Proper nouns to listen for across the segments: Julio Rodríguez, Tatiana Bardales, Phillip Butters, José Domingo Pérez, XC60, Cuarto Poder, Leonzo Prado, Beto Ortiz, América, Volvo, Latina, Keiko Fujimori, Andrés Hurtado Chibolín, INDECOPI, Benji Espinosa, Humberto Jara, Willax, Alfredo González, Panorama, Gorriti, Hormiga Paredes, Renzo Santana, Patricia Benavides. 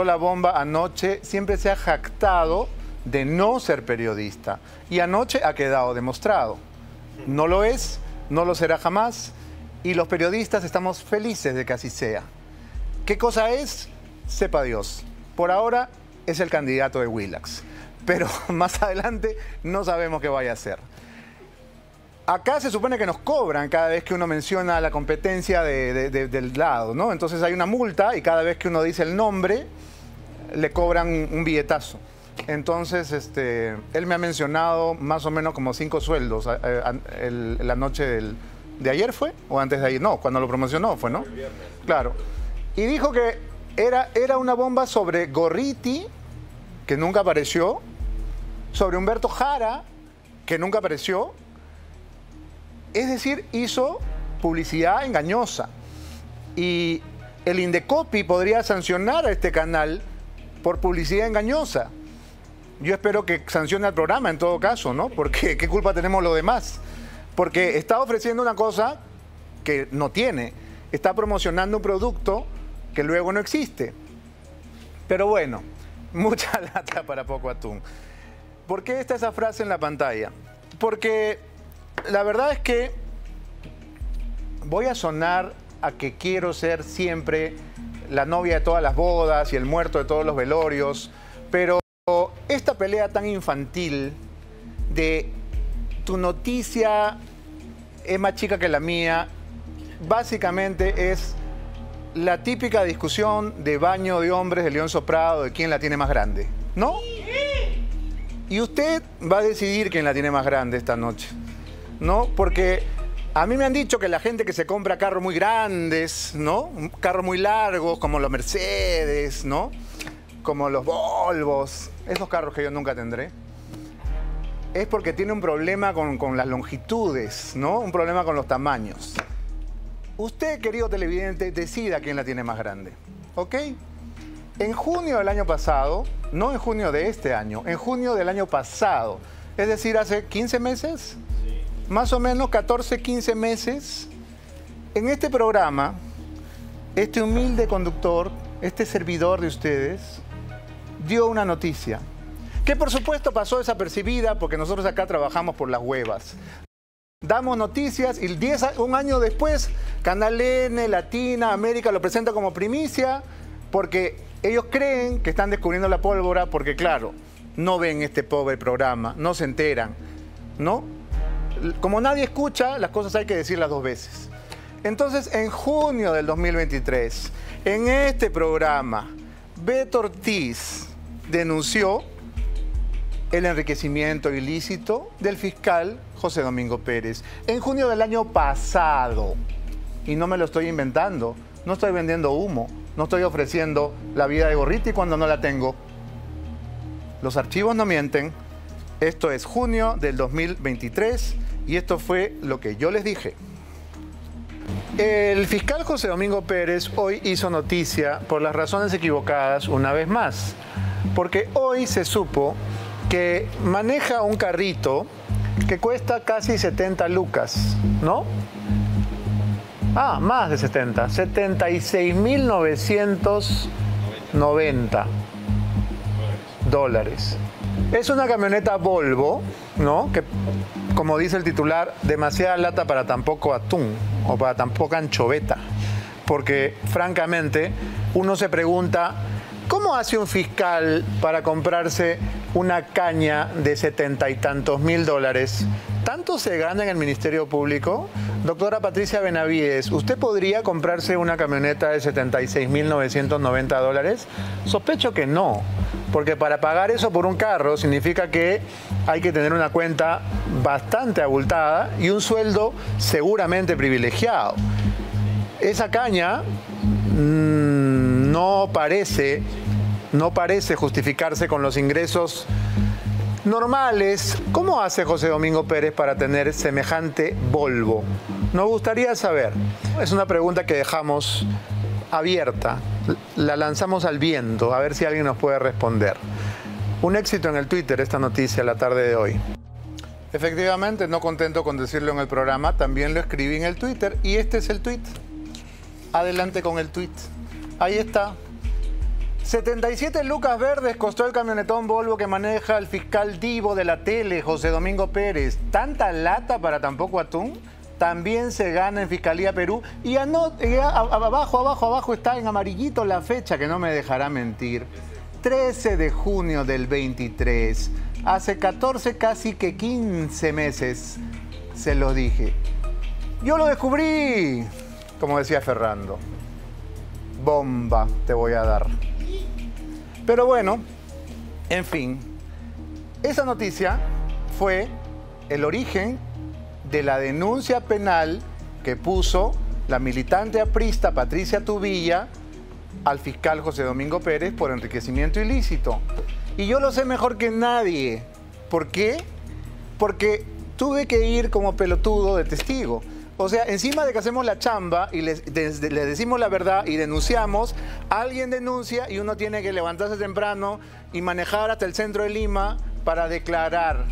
aventó la bomba anoche siempre se ha jactado de no ser periodista. Y anoche ha quedado demostrado. No lo es, no lo será jamás. Y los periodistas estamos felices de que así sea. ¿Qué cosa es? Sepa Dios. Por ahora es el candidato de Willax. Pero más adelante no sabemos qué vaya a hacer. Acá se supone que nos cobran cada vez que uno menciona la competencia del lado, ¿no? Entonces hay una multa y cada vez que uno dice el nombre, le cobran un billetazo. Entonces, él me ha mencionado más o menos como 5 sueldos la noche de ayer, ¿fue? ¿O antes de ayer? No, cuando lo promocionó fue, ¿no? El viernes. Claro. Y dijo que era una bomba sobre Gorriti, que nunca apareció, sobre Humberto Jara, que nunca apareció. Es decir, hizo publicidad engañosa. Y el INDECOPI podría sancionar a este canal por publicidad engañosa. Yo espero que sancione al programa en todo caso, ¿no? Porque ¿qué culpa tenemos los demás? Porque está ofreciendo una cosa que no tiene. Está promocionando un producto que luego no existe. Pero bueno, mucha lata para poco atún. ¿Por qué está esa frase en la pantalla? Porque la verdad es que voy a sonar a que quiero ser siempre la novia de todas las bodas y el muerto de todos los velorios, pero esta pelea tan infantil de tu noticia es más chica que la mía, básicamente es la típica discusión de baño de hombres de Leonzo Prado de quién la tiene más grande, ¿no? Y usted va a decidir quién la tiene más grande esta noche, ¿no? Porque a mí me han dicho que la gente que se compra carros muy grandes, ¿no? Carros muy largos como los Mercedes, ¿no? Como los Volvos, esos carros que yo nunca tendré, es porque tiene un problema con las longitudes, ¿no? Un problema con los tamaños. Usted, querido televidente, decida quién la tiene más grande, ¿ok? En junio del año pasado, no en junio de este año, en junio del año pasado, es decir, hace 15 meses, sí. Más o menos 14, 15 meses, en este programa, este humilde conductor, este servidor de ustedes, dio una noticia, que por supuesto pasó desapercibida porque nosotros acá trabajamos por las huevas. Damos noticias y un año después Canal N, Latina, América lo presenta como primicia porque ellos creen que están descubriendo la pólvora porque claro, no ven este pobre programa, no se enteran, ¿no? Como nadie escucha, las cosas hay que decirlas 2 veces. Entonces, en junio del 2023, en este programa, Beto Ortiz denunció el enriquecimiento ilícito del fiscal José Domingo Pérez. En junio del año pasado, y no me lo estoy inventando, no estoy vendiendo humo, no estoy ofreciendo la vida de Gorriti cuando no la tengo. Los archivos no mienten. Esto es junio del 2023 y esto fue lo que yo les dije. El fiscal José Domingo Pérez hoy hizo noticia por las razones equivocadas una vez más, porque hoy se supo que maneja un carrito que cuesta casi 70 lucas, ¿no? Ah, más de 70, 76.990 dólares. Es una camioneta Volvo, ¿no? Que, como dice el titular, demasiada lata para tan poco atún o para tan poca anchoveta. Porque, francamente, uno se pregunta, ¿cómo hace un fiscal para comprarse una caña de 70 y tantos mil dólares? ¿Tanto se gana en el Ministerio Público? Doctora Patricia Benavides, ¿usted podría comprarse una camioneta de 76.990 dólares? Sospecho que no, porque para pagar eso por un carro significa que hay que tener una cuenta bastante abultada y un sueldo seguramente privilegiado. Esa caña no parece justificarse con los ingresos normales. ¿Cómo hace José Domingo Pérez para tener semejante Volvo? Nos gustaría saber. Es una pregunta que dejamos abierta. La lanzamos al viento, a ver si alguien nos puede responder. Un éxito en el Twitter esta noticia la tarde de hoy. Efectivamente, no contento con decirlo en el programa, también lo escribí en el Twitter y este es el tweet. Adelante con el tweet. Ahí está. 77 lucas verdes costó el camionetón Volvo que maneja el fiscal divo de la tele, José Domingo Pérez. ¿Tanta lata para tan poco atún? También se gana en Fiscalía Perú. Y abajo está en amarillito la fecha, que no me dejará mentir. 13 de junio del 23. Hace 14, casi que 15 meses, se los dije. Yo lo descubrí, como decía Ferrando. Bomba te voy a dar. Pero bueno, en fin. Esa noticia fue el origen de la denuncia penal que puso la militante aprista Patricia Tubilla al fiscal José Domingo Pérez por enriquecimiento ilícito. Y yo lo sé mejor que nadie. ¿Por qué? Porque tuve que ir como pelotudo de testigo. O sea, encima de que hacemos la chamba y les decimos la verdad y denunciamos, alguien denuncia y uno tiene que levantarse temprano y manejar hasta el centro de Lima para declarar,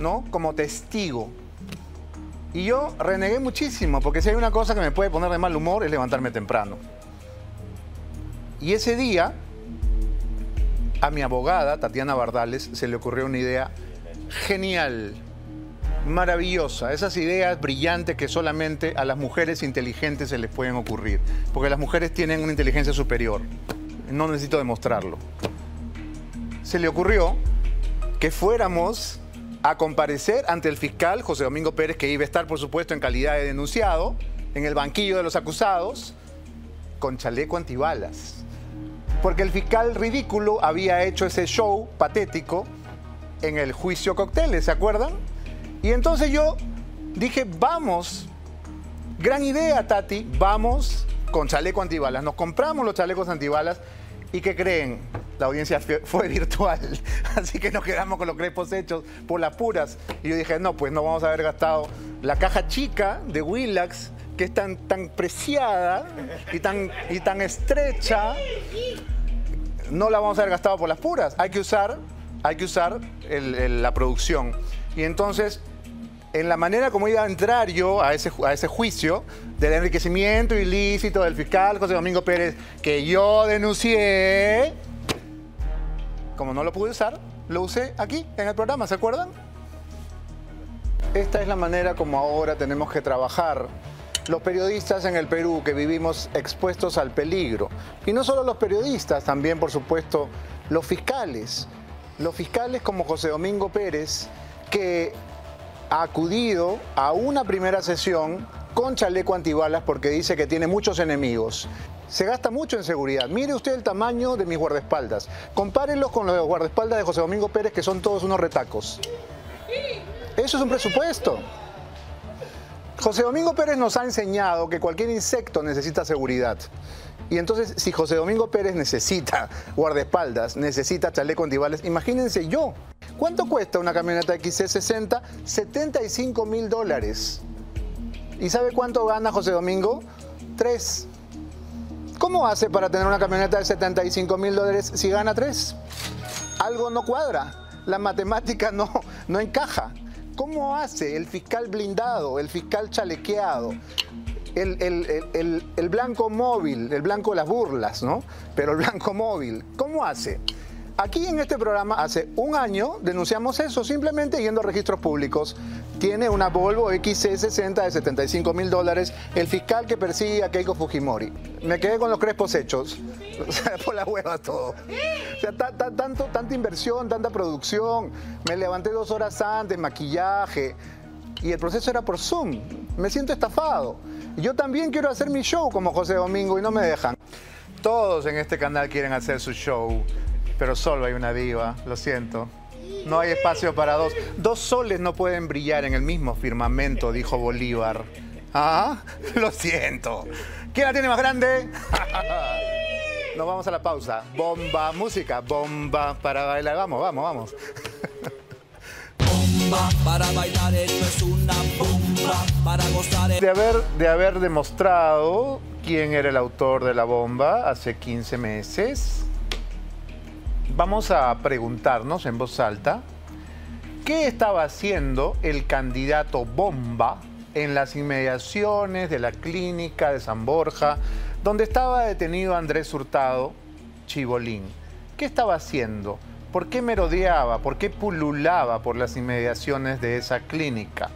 ¿no? Como testigo. Y yo renegué muchísimo, porque si hay una cosa que me puede poner de mal humor es levantarme temprano. Y ese día, a mi abogada, Tatiana Bardales, se le ocurrió una idea genial, maravillosa. Esas ideas brillantes que solamente a las mujeres inteligentes se les pueden ocurrir. Porque las mujeres tienen una inteligencia superior. No necesito demostrarlo. Se le ocurrió que fuéramos a comparecer ante el fiscal José Domingo Pérez, que iba a estar, por supuesto, en calidad de denunciado, en el banquillo de los acusados, con chaleco antibalas. Porque el fiscal ridículo había hecho ese show patético en el juicio Cócteles, ¿se acuerdan? Y entonces yo dije, vamos, gran idea, Tati, vamos con chaleco antibalas. Nos compramos los chalecos antibalas y ¿qué creen? La audiencia fue virtual, así que nos quedamos con los crespos hechos por las puras. Y yo dije, no, pues no vamos a haber gastado la caja chica de Willax, que es tan preciada y tan estrecha. No la vamos a haber gastado por las puras. Hay que usar la producción. Y entonces, en la manera como iba a entrar yo a ese juicio del enriquecimiento ilícito del fiscal José Domingo Pérez, que yo denuncié, como no lo pude usar, lo usé aquí en el programa, ¿se acuerdan? Esta es la manera como ahora tenemos que trabajar los periodistas en el Perú, que vivimos expuestos al peligro. Y no solo los periodistas, también, por supuesto, los fiscales. Los fiscales como José Domingo Pérez, que ha acudido a una primera sesión con chaleco antibalas porque dice que tiene muchos enemigos. Se gasta mucho en seguridad. Mire usted el tamaño de mis guardaespaldas. Compárenlos con los guardaespaldas de José Domingo Pérez, que son todos unos retacos. Eso es un presupuesto. José Domingo Pérez nos ha enseñado que cualquier insecto necesita seguridad. Y entonces, si José Domingo Pérez necesita guardaespaldas, necesita chaleco antibalas, imagínense yo. ¿Cuánto cuesta una camioneta XC60? $75.000. ¿Y sabe cuánto gana José Domingo? 3. ¿Cómo hace para tener una camioneta de $75.000 si gana 3? Algo no cuadra, la matemática no encaja. ¿Cómo hace el fiscal blindado, el fiscal chalequeado, el blanco móvil, el blanco de las burlas, ¿no? Pero el blanco móvil, ¿cómo hace? Aquí en este programa hace un año denunciamos eso, simplemente yendo a registros públicos. Tiene una Volvo XC60 de $75.000, el fiscal que persigue a Keiko Fujimori. Me quedé con los crespos hechos, o sea, por la hueva todo. O sea, tanta inversión, tanta producción, me levanté 2 horas antes, maquillaje, y el proceso era por Zoom. Me siento estafado. Yo también quiero hacer mi show como José Domingo y no me dejan. Todos en este canal quieren hacer su show, pero solo hay una diva, lo siento. No hay espacio para dos. 2 soles no pueden brillar en el mismo firmamento, dijo Bolívar. Ah, lo siento. ¿Quién la tiene más grande? Nos vamos a la pausa. Bomba, música, bomba para bailar. Vamos, vamos, vamos. Bomba para bailar, esto es una bomba para gozar. De haber demostrado quién era el autor de la bomba hace 15 meses... Vamos a preguntarnos en voz alta, ¿qué estaba haciendo el candidato bomba en las inmediaciones de la clínica de San Borja, donde estaba detenido Andrés Hurtado Chibolín? ¿Qué estaba haciendo? ¿Por qué merodeaba? ¿Por qué pululaba por las inmediaciones de esa clínica?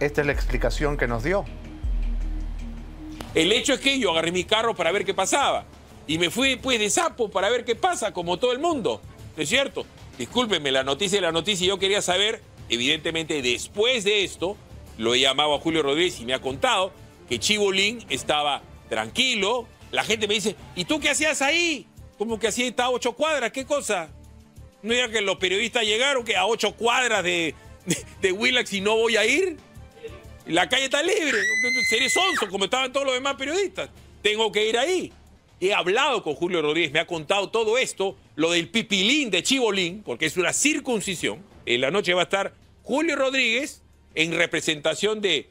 Esta es la explicación que nos dio. El hecho es que yo agarré mi carro para ver qué pasaba. Y me fui después de sapo para ver qué pasa, como todo el mundo. ¿No es cierto? Discúlpenme, la noticia. Yo quería saber, evidentemente, después de esto, lo he llamado a Julio Rodríguez y me ha contado que Chibolín estaba tranquilo. La gente me dice, ¿y tú qué hacías ahí? Como que hacía a 8 cuadras, ¿qué cosa? ¿No era que los periodistas llegaron que a 8 cuadras de Willax y no voy a ir? La calle está libre, seré sonso como estaban todos los demás periodistas. Tengo que ir ahí. He hablado con Julio Rodríguez, me ha contado todo esto, lo del pipilín de Chibolín, porque es una circuncisión. En la noche va a estar Julio Rodríguez en representación de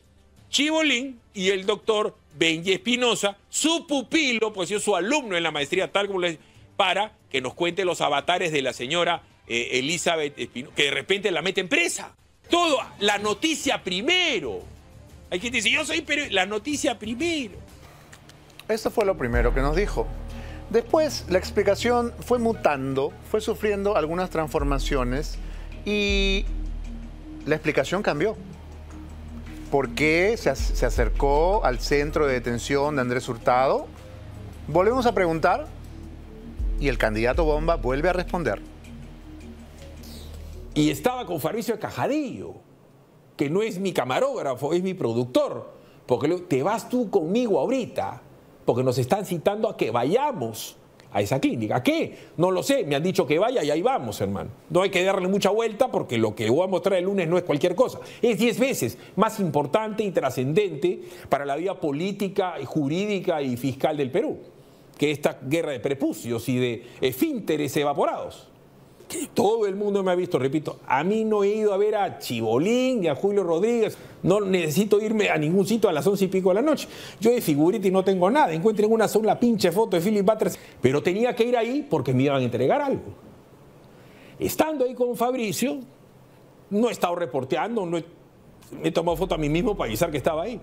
Chibolín y el doctor Benji Espinosa, su pupilo, pues es su alumno en la maestría, tal como les... para que nos cuente los avatares de la señora Elizabeth Espinosa, que de repente la mete en presa. Todo, la noticia primero. Hay quien dice, yo soy periodista, la noticia primero. Eso fue lo primero que nos dijo. Después la explicación fue mutando, fue sufriendo algunas transformaciones y la explicación cambió. ¿Por qué se acercó al centro de detención de Andrés Hurtado? Volvemos a preguntar y el candidato bomba vuelve a responder. Y estaba con Fabricio Cajadillo, que no es mi camarógrafo, es mi productor. Porque le digo, te vas tú conmigo ahorita, porque nos están citando a que vayamos a esa clínica. ¿A qué? No lo sé, me han dicho que vaya y ahí vamos, hermano. No hay que darle mucha vuelta porque lo que voy a mostrar el lunes no es cualquier cosa. Es 10 veces más importante y trascendente para la vida política, jurídica y fiscal del Perú que esta guerra de prepucios y de esfínteres evaporados. Todo el mundo me ha visto, repito, a mí no he ido a ver a Chibolín ni a Julio Rodríguez, no necesito irme a ningún sitio a las 11 y pico de la noche. Yo de figuriti no tengo nada, encuentren una sola pinche foto de Phillip Butters, pero tenía que ir ahí porque me iban a entregar algo. Estando ahí con Fabricio, no he estado reporteando, me he tomado foto a mí mismo para avisar que estaba ahí.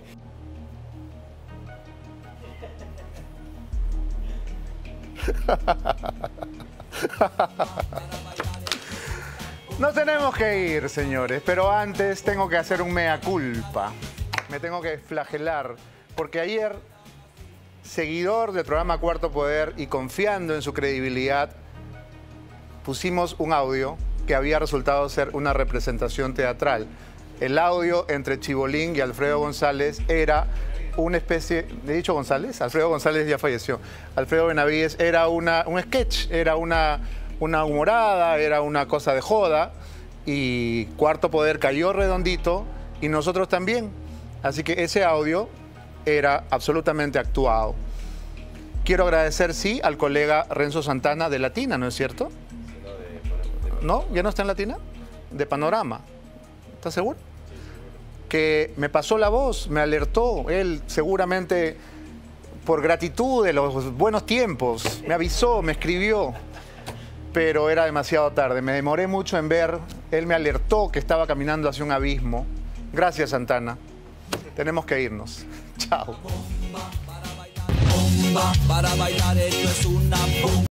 Nos tenemos que ir, señores, pero antes tengo que hacer un mea culpa. Me tengo que flagelar, porque ayer, seguidor del programa Cuarto Poder y confiando en su credibilidad, pusimos un audio que había resultado ser una representación teatral. El audio entre Chibolín y Alfredo González era una especie... ¿he dicho González? Alfredo González ya falleció. Alfredo Benavides era un sketch, era una humorada, era una cosa de joda y Cuarto Poder cayó redondito y nosotros también. Así que ese audio era absolutamente actuado. Quiero agradecer, sí, al colega Renzo Santana de Latina, ¿no es cierto? ¿No? ¿Ya no está en Latina? De Panorama. ¿Estás seguro? Que me pasó la voz, me alertó. Él seguramente, por gratitud de los buenos tiempos, me avisó, me escribió. Pero era demasiado tarde, me demoré mucho en ver. Él me alertó que estaba caminando hacia un abismo. Gracias, Santana. Tenemos que irnos. Chao.